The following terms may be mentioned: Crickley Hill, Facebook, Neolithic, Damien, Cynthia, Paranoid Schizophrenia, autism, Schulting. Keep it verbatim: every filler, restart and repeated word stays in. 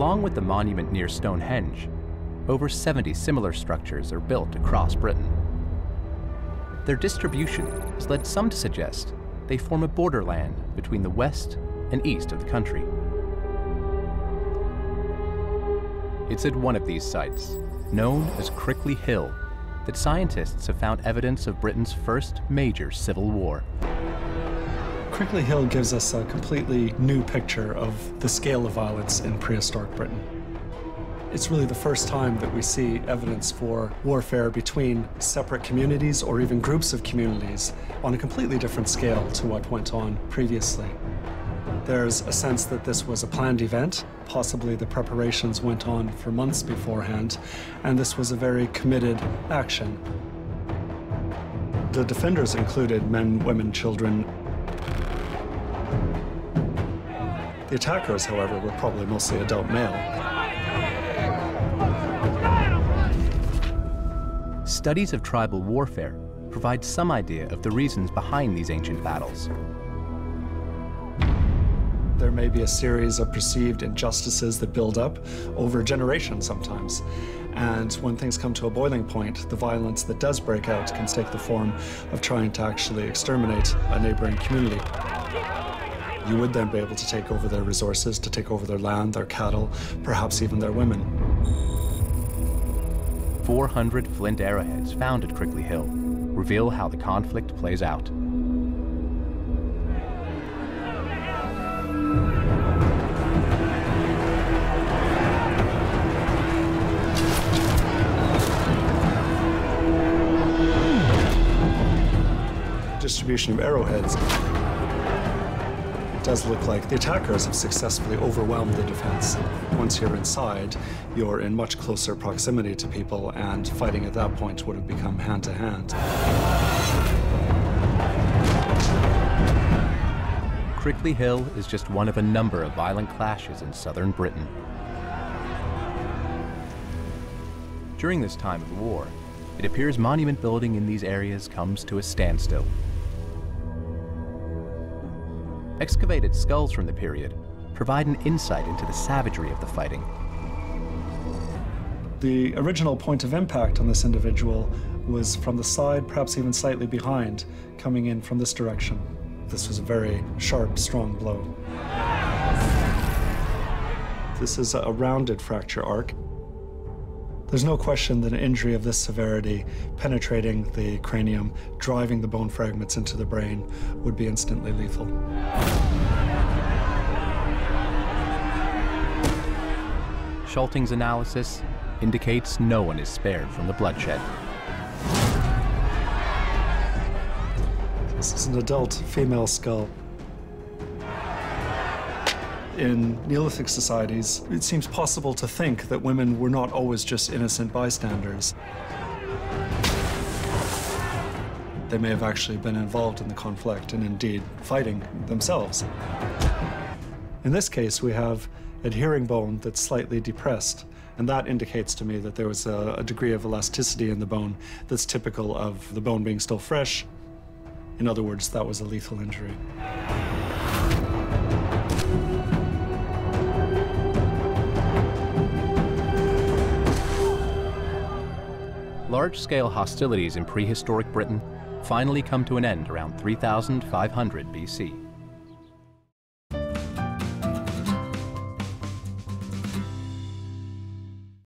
Along with the monument near Stonehenge, over seventy similar structures are built across Britain. Their distribution has led some to suggest they form a borderland between the west and east of the country. It's at one of these sites, known as Crickley Hill, that scientists have found evidence of Britain's first major civil war. Crickley Hill gives us a completely new picture of the scale of violence in prehistoric Britain. It's really the first time that we see evidence for warfare between separate communities or even groups of communities on a completely different scale to what went on previously. There's a sense that this was a planned event. Possibly the preparations went on for months beforehand, and this was a very committed action. The defenders included men, women, children. The attackers, however, were probably mostly adult male. Studies of tribal warfare provide some idea of the reasons behind these ancient battles. There may be a series of perceived injustices that build up over generations sometimes. And when things come to a boiling point, the violence that does break out can take the form of trying to actually exterminate a neighboring community. You would then be able to take over their resources, to take over their land, their cattle, perhaps even their women. four hundred flint arrowheads found at Crickley Hill reveal how the conflict plays out. Distribution of arrowheads, it does look like the attackers have successfully overwhelmed the defense. Once you're inside, you're in much closer proximity to people, and fighting at that point would have become hand-to-hand. Crickley Hill is just one of a number of violent clashes in southern Britain. During this time of war, it appears monument building in these areas comes to a standstill. Excavated skulls from the period provide an insight into the savagery of the fighting. The original point of impact on this individual was from the side, perhaps even slightly behind, coming in from this direction. This was a very sharp, strong blow. This is a rounded fracture arc. There's no question that an injury of this severity, penetrating the cranium, driving the bone fragments into the brain, would be instantly lethal. Schulting's analysis indicates no one is spared from the bloodshed. This is an adult female skull. In Neolithic societies, it seems possible to think that women were not always just innocent bystanders. They may have actually been involved in the conflict and indeed fighting themselves. In this case, we have adhering bone that's slightly depressed, and that indicates to me that there was a, a degree of elasticity in the bone that's typical of the bone being still fresh. In other words, that was a lethal injury. Large-scale hostilities in prehistoric Britain finally come to an end around three thousand five hundred B C.